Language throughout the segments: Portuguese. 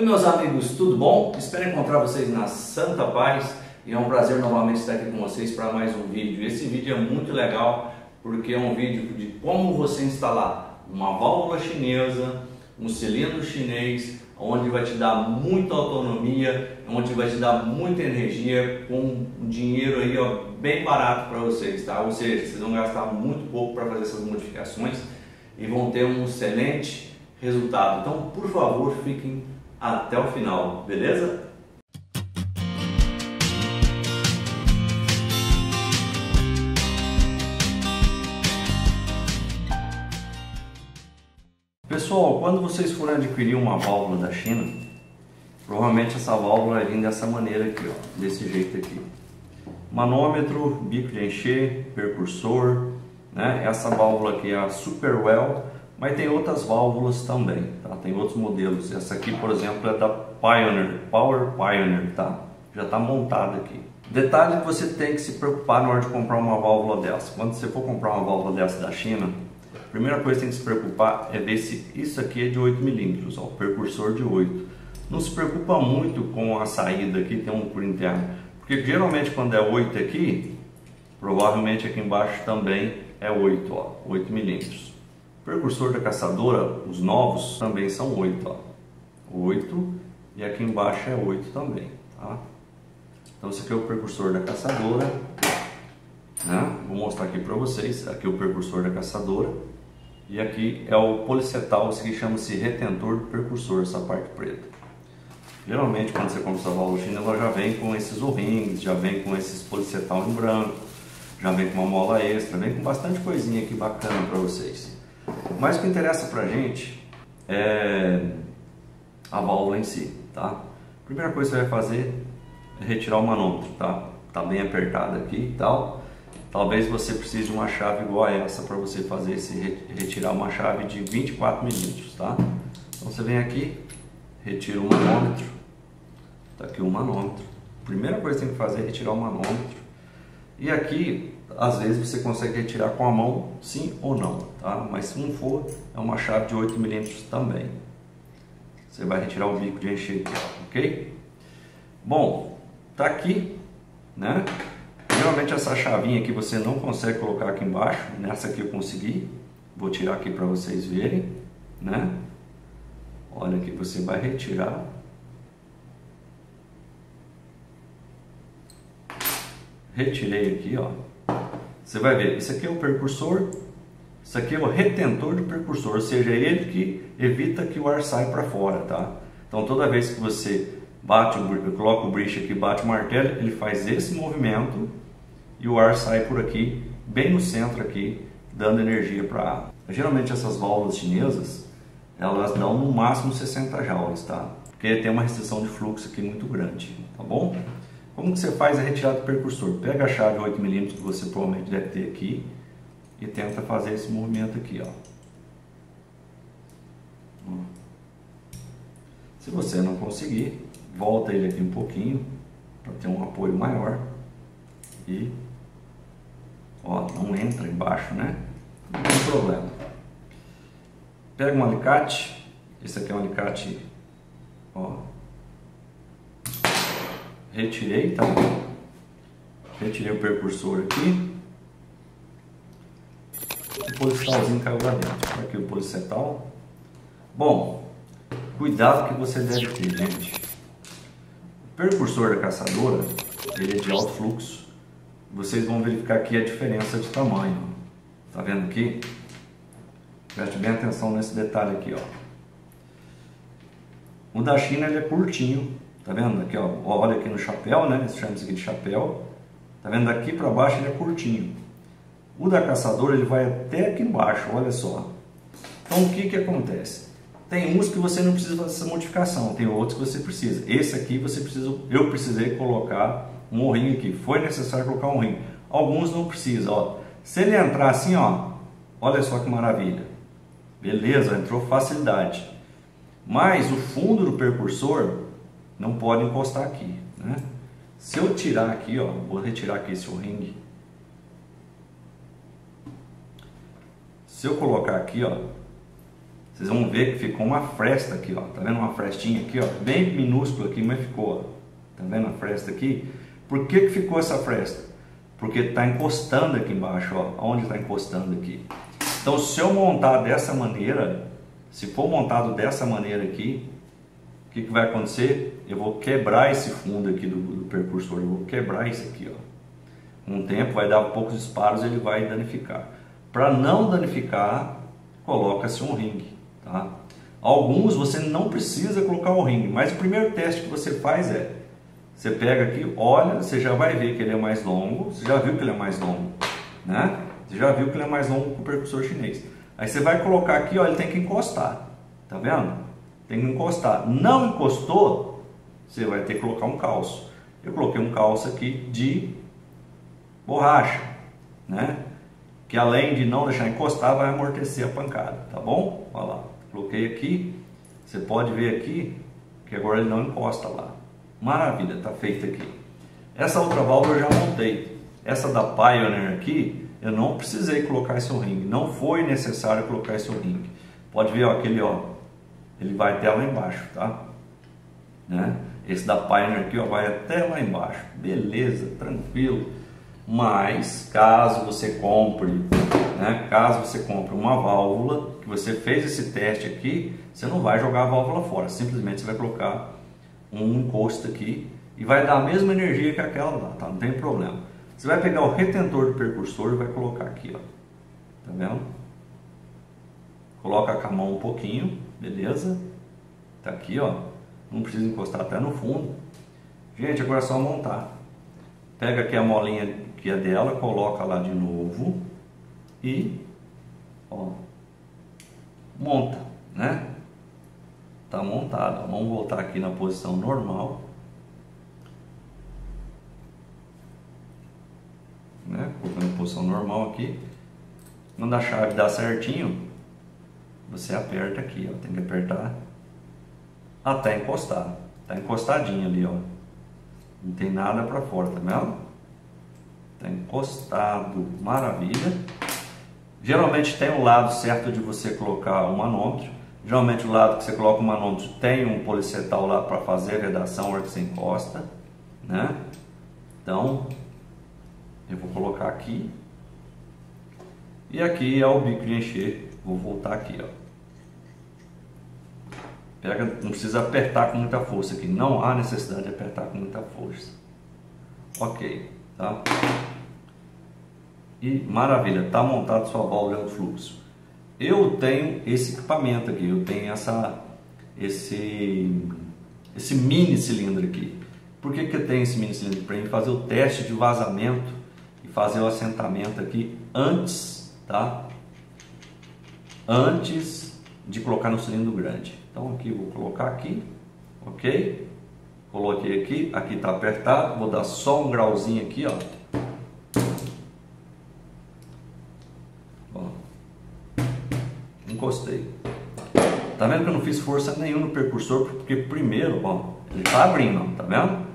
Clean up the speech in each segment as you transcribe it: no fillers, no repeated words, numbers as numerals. Oi meus amigos, tudo bom? Espero encontrar vocês na santa paz e é um prazer novamente estar aqui com vocês para mais um vídeo. Esse vídeo é muito legal porque é um vídeo de como você instalar uma válvula chinesa, um cilindro chinês, onde vai te dar muita autonomia, onde vai te dar muita energia com dinheiro aí, ó, bem barato para vocês, tá? Ou seja, vocês vão gastar muito pouco para fazer essas modificações e vão ter um excelente resultado. Então, por favor, fiquem até o final, beleza? Pessoal, quando vocês forem adquirir uma válvula da China, provavelmente essa válvula vem dessa maneira aqui, ó, desse jeito aqui. Manômetro, bico de encher, percursor, né? Essa válvula aqui é a Superwell, mas tem outras válvulas também, tá? Tem outros modelos. Essa aqui, por exemplo, é da Pioneer, Power Pioneer, tá? Já está montada aqui. Detalhe que você tem que se preocupar na hora de comprar uma válvula dessa. Quando você for comprar uma válvula dessa da China, a primeira coisa que tem que se preocupar é ver se isso aqui é de 8 mm, ó, o percursor de 8. Não se preocupa muito com a saída aqui, tem um por interno, porque geralmente quando é 8 aqui, provavelmente aqui embaixo também é 8, ó, 8 mm. Percursor da Caçadora, os novos, também são 8, ó, 8, e aqui embaixo é 8 também, tá? Então esse aqui é o percursor da Caçadora, né? Vou mostrar aqui para vocês, aqui é o percursor da Caçadora. E aqui é o policetal, isso aqui chama-se retentor do percursor, essa parte preta. Geralmente quando você compra essa válvula China, ela já vem com esses o-rings, já vem com esses policetal em branco, já vem com uma mola extra, vem com bastante coisinha aqui bacana para vocês. Mas o que interessa pra gente é a válvula em si, tá? A primeira coisa que você vai fazer é retirar o manômetro, tá? Tá bem apertado aqui e tal. Talvez você precise de uma chave igual a essa para você fazer esse retirar, uma chave de 24 mm, tá? Então você vem aqui, retira o manômetro, tá aqui o manômetro. A primeira coisa que tem que fazer é retirar o manômetro. E aqui, às vezes você consegue retirar com a mão, sim ou não, tá? Mas se não for, é uma chave de 8 mm também. Você vai retirar o bico de encher aqui, ok? Bom, tá aqui, né? Geralmente essa chavinha aqui você não consegue colocar aqui embaixo. Nessa aqui eu consegui. Vou tirar aqui para vocês verem, né? Olha aqui, você vai retirar. Retirei aqui, ó. Você vai ver, isso aqui é o percursor, isso aqui é o retentor do percursor, ou seja, é ele que evita que o ar saia para fora, tá? Então toda vez que você bate, coloca o briche aqui, bate o martelo, ele faz esse movimento e o ar sai por aqui, bem no centro aqui, dando energia para a água. Geralmente essas válvulas chinesas, elas dão no máximo 60 joules, tá? Porque tem uma restrição de fluxo aqui muito grande, tá bom? Como que você faz a retirada do percursor? Pega a chave 8 mm que você provavelmente deve ter aqui e tenta fazer esse movimento aqui, ó. Se você não conseguir, volta ele aqui um pouquinho para ter um apoio maior e, ó, não entra embaixo, né? Não tem problema. Pega um alicate, esse aqui é um alicate, ó. Retirei, tá? Retirei o percursor aqui. O policetalzinho caiu lá dentro. Aqui o policetal. Bom, cuidado que você deve ter, gente. O percursor da Caçadora, ele é de alto fluxo. Vocês vão verificar aqui a diferença de tamanho. Tá vendo aqui? Preste bem atenção nesse detalhe aqui, ó. O da China, ele é curtinho. Tá vendo aqui, ó, olha aqui no chapéu, né, eles chamam isso aqui de chapéu. Tá vendo, daqui para baixo ele é curtinho. O da Caçadora ele vai até aqui embaixo, olha só. Então o que que acontece? Tem uns que você não precisa fazer essa modificação, tem outros que você precisa. Esse aqui você precisa, eu precisei colocar um o-ring aqui, foi necessário colocar um o-ring. Alguns não precisa, ó. Se ele entrar assim, ó, olha só que maravilha. Beleza, entrou facilidade. Mas o fundo do percursor não pode encostar aqui, né? Se eu tirar aqui, ó, vou retirar aqui esse o-ring. Se eu colocar aqui, ó, Vocês vão ver que ficou uma fresta aqui, ó. Tá vendo uma frestinha aqui, ó? Bem minúscula aqui, mas ficou, ó. Tá vendo a fresta aqui? Por que que ficou essa fresta? Porque tá encostando aqui embaixo, ó. Onde tá encostando aqui? Então, se eu montar dessa maneira, se for montado dessa maneira aqui, o que que vai acontecer? Eu vou quebrar esse fundo aqui do percursor, eu vou quebrar isso aqui, ó. Um tempo vai dar poucos disparos, ele vai danificar. Para não danificar, coloca-se um ringue, tá? Alguns você não precisa colocar o ringue, mas o primeiro teste que você faz é: você pega aqui, olha, você já vai ver que ele é mais longo, você já viu que ele é mais longo, né? Você já viu que ele é mais longo que o percursor chinês. Aí você vai colocar aqui, ó, ele tem que encostar, tá vendo? Tem que encostar. Não encostou, você vai ter que colocar um calço. Eu coloquei um calço aqui de borracha, né? Que além de não deixar encostar, vai amortecer a pancada, tá bom? Olha lá, coloquei aqui, você pode ver aqui que agora ele não encosta lá. Maravilha, tá feito aqui. Essa outra válvula eu já montei. Essa da Pioneer aqui, eu não precisei colocar esse ringue, não foi necessário colocar esse ringue. Pode ver, ó, aquele, ó, ele vai até lá embaixo, tá? Né? Esse da Pioneer aqui, ó, vai até lá embaixo. Beleza, tranquilo. Mas caso você compre, né, caso você compre uma válvula que você fez esse teste aqui, você não vai jogar a válvula fora, simplesmente você vai colocar um encosto aqui e vai dar a mesma energia que aquela lá, tá? Não tem problema. Você vai pegar o retentor do percursor e vai colocar aqui, ó, tá vendo? Coloca com a mão um pouquinho, beleza? Tá aqui, ó, não precisa encostar até no fundo. Gente, agora é só montar. Pega aqui a molinha que é dela, coloca lá de novo e, ó, monta, né? Tá montado. Vamos voltar aqui na posição normal, né? Colocando a posição normal aqui. Quando a chave dá certinho, você aperta aqui, ó. Tem que apertar até encostar. Tá encostadinho ali, ó. Não tem nada para fora, tá vendo? Tá encostado, maravilha. Geralmente tem um lado certo de você colocar o manômetro. Geralmente o lado que você coloca o manômetro tem um policetal lá para fazer a vedação, a hora que você encosta, né? Então, eu vou colocar aqui. E aqui é o bico de encher. Vou voltar aqui, ó. Pega, não precisa apertar com muita força aqui. Não há necessidade de apertar com muita força. Ok. Tá? E maravilha, tá montado sua válvula de fluxo. Eu tenho esse equipamento aqui, eu tenho esse mini cilindro aqui. Por que que eu tenho esse mini cilindro? Para mim fazer o teste de vazamento e fazer o assentamento aqui antes, tá? Antes de colocar no cilindro grande. Então aqui vou colocar aqui, ok? Coloquei aqui, aqui está apertado, vou dar só um grauzinho aqui, ó. Ó. Encostei. Tá vendo que eu não fiz força nenhuma no percursor, porque primeiro, ó, ele tá abrindo, tá vendo?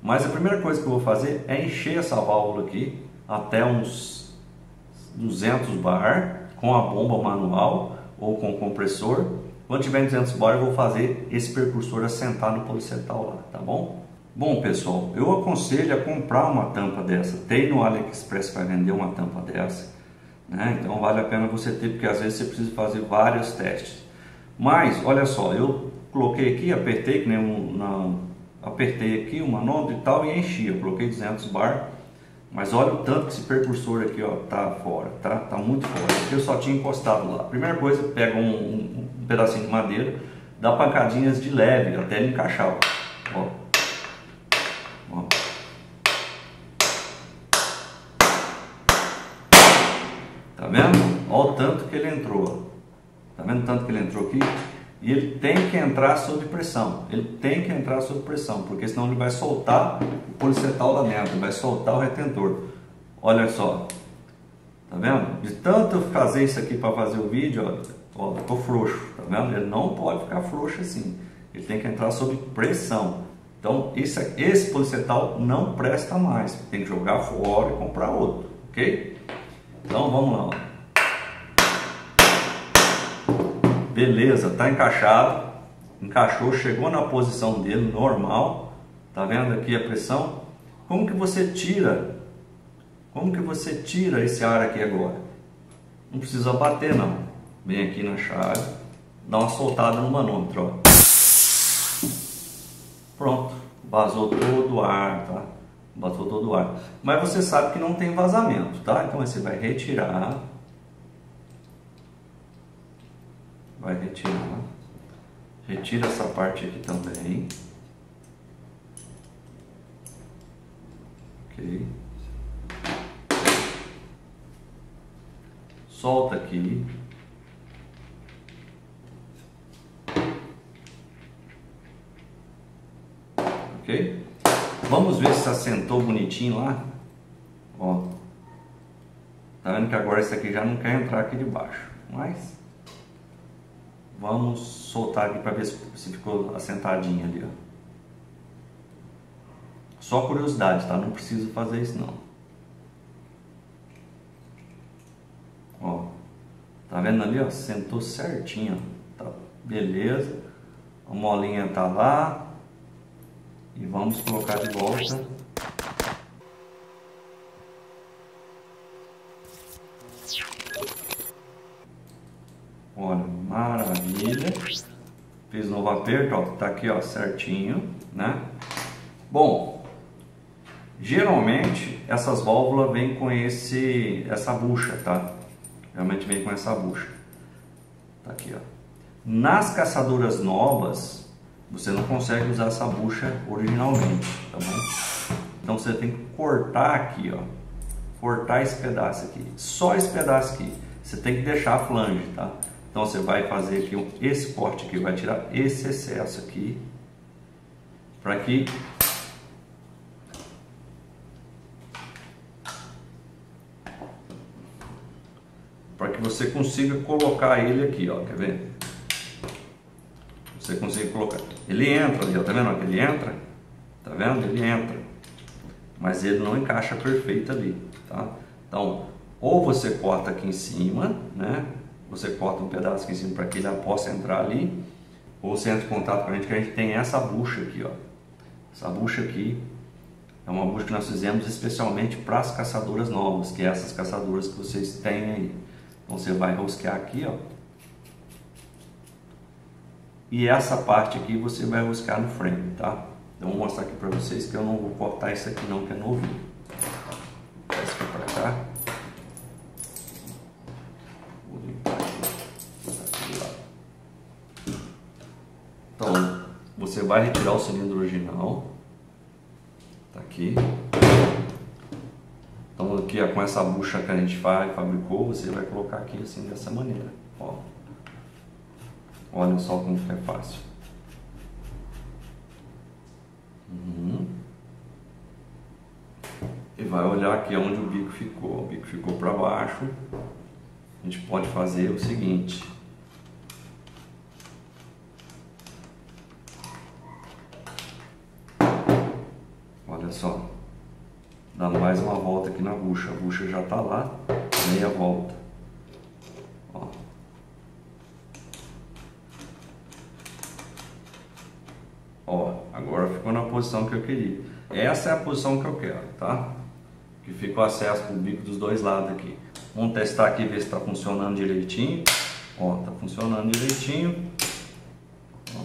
Mas a primeira coisa que eu vou fazer é encher essa válvula aqui até uns 200 bar com a bomba manual ou com o compressor. Quando tiver 200 bar, eu vou fazer esse percursor assentar no policetal lá, tá bom? Bom, pessoal, eu aconselho a comprar uma tampa dessa. Tem no AliExpress para vender uma tampa dessa, né? Então vale a pena você ter, porque às vezes você precisa fazer vários testes. Mas, olha só, eu coloquei aqui, apertei, que nem apertei aqui o manômetro e tal e enchi. Eu coloquei 200 bar, mas olha o tanto que esse percursor aqui, ó, tá fora, tá? Tá muito fora. Eu só tinha encostado lá. Primeira coisa, pega um pedacinho de madeira, dá pancadinhas de leve até ele encaixar, ó. Ó. Tá vendo? Olha o tanto que ele entrou, ó. Tá vendo o tanto que ele entrou aqui? E ele tem que entrar sob pressão, ele tem que entrar sob pressão, porque senão ele vai soltar o policetal lá dentro, vai soltar o retentor. Olha só, tá vendo? De tanto eu fazer isso aqui para fazer o vídeo, ó, ficou frouxo, tá vendo? Ele não pode ficar frouxo assim, ele tem que entrar sob pressão. Então esse policetal não presta mais, tem que jogar fora e comprar outro, ok? Então vamos lá, ó. beleza, tá encaixado, encaixou, chegou na posição dele normal, tá vendo aqui a pressão? Como que você tira? Como que você tira esse ar aqui agora? Não precisa bater não. Vem aqui na chave, dá uma soltada no manômetro, ó. Pronto, vazou todo o ar, tá? Vazou todo o ar. Mas você sabe que não tem vazamento, tá? Então você vai retirar. Vai retirar. Retira essa parte aqui também. Ok. Solta aqui. Ok? Vamos ver se assentou bonitinho lá. Ó. Tá vendo que agora isso aqui já não quer entrar aqui debaixo. Mas vamos soltar aqui para ver se ficou assentadinho ali, ó. Só curiosidade, tá? Não preciso fazer isso não. Ó. Tá vendo ali, ó? Sentou certinho, ó. Tá, beleza. A molinha tá lá. E vamos colocar de volta. Olha, maravilha. Fiz novo aperto, ó, tá aqui, ó, certinho, né? Bom, geralmente essas válvulas vêm com essa bucha, tá? Realmente vem com essa bucha. Tá aqui, ó. Nas caçadoras novas, você não consegue usar essa bucha originalmente, tá bom? Então você tem que cortar aqui, ó. Cortar esse pedaço aqui. Só esse pedaço aqui. Você tem que deixar a flange, tá? Então você vai fazer aqui esse corte aqui. Vai tirar esse excesso aqui. Para que você consiga colocar ele aqui, ó. Quer ver? Você consegue colocar, ele entra ali, ó, tá vendo? Ele entra, tá vendo? Ele entra, mas ele não encaixa perfeito ali, tá? Então, ou você corta aqui em cima, né? Você corta um pedaço aqui em cima para que ele possa entrar ali, ou você entra em contato com a gente, que a gente tem essa bucha aqui, ó. Essa bucha aqui é uma bucha que nós fizemos especialmente para as caçadoras novas, que é essas caçadoras que vocês têm aí. Então, você vai rosquear aqui, ó. E essa parte aqui você vai buscar no frame, tá? Então vou mostrar aqui pra vocês que eu não vou cortar isso aqui não, que é novinho. Vou isso aqui pra cá. Vou limpar aqui. Então, você vai retirar o cilindro original. Tá aqui. Então aqui ó, com essa bucha que a gente fabricou, você vai colocar aqui assim, dessa maneira, ó. Olha só como que é fácil. E vai olhar aqui onde o bico ficou. O bico ficou para baixo. A gente pode fazer o seguinte. Olha só. Dá mais uma volta aqui na bucha. A bucha já está lá. Meia volta. Na posição que eu queria. Essa é a posição que eu quero, tá? Que fica o acesso pro bico dos dois lados aqui. Vamos testar aqui, ver se tá funcionando direitinho. Ó, tá funcionando direitinho. Ó.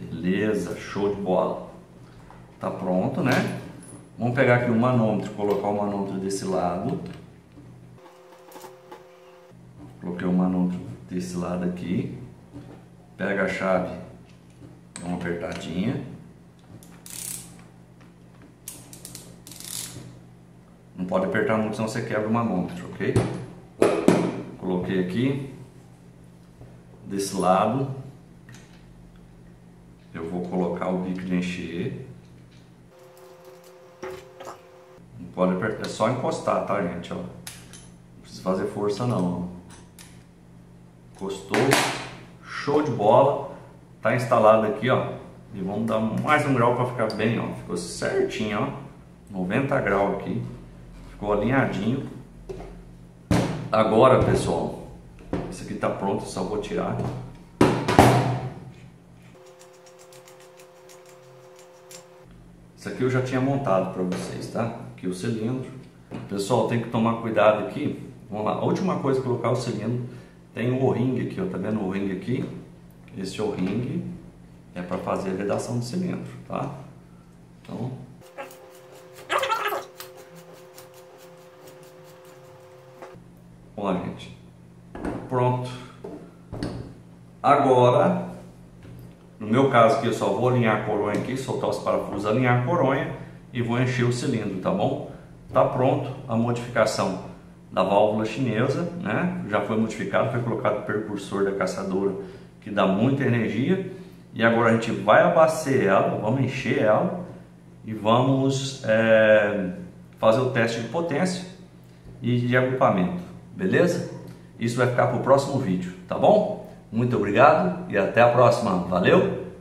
Beleza, show de bola. Tá pronto, né? Vamos pegar aqui o manômetro, colocar o manômetro desse lado. Coloquei o manômetro desse lado aqui. Pega a chave, dá uma apertadinha. Não pode apertar muito, senão você quebra o manômetro, ok? Coloquei aqui. Desse lado, eu vou colocar o bico de encher. Não pode apertar, é só encostar, tá, gente? Ó. Não precisa fazer força, não. Encostou. Show de bola, tá instalado aqui, ó, e vamos dar mais um grau para ficar bem, ó, ficou certinho, ó, 90 graus aqui, ficou alinhadinho, Agora, pessoal, isso aqui tá pronto, só vou tirar. Isso aqui eu já tinha montado para vocês, tá? Aqui o cilindro. Pessoal, tem que tomar cuidado aqui. Vamos lá, a última coisa é colocar o cilindro. Tem um O-ring aqui, ó, tá vendo o O-ring aqui? Esse O-ring é para fazer a vedação do cilindro, tá? Então... Olha, gente. Pronto. Agora, no meu caso aqui, eu só vou alinhar a coronha aqui, soltar os parafusos, alinhar a coronha e vou encher o cilindro, tá bom? Tá pronto a modificação da válvula chinesa, né? Já foi modificado, foi colocado o percursor da caçadora, que dá muita energia. E agora a gente vai abastecer ela, vamos encher ela e vamos fazer o teste de potência e de agrupamento. Beleza? Isso vai ficar para o próximo vídeo, tá bom? Muito obrigado e até a próxima. Valeu!